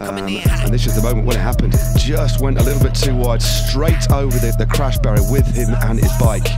And this is the moment when it happened. Just went a little bit too wide, straight over the crash barrier with him and his bike.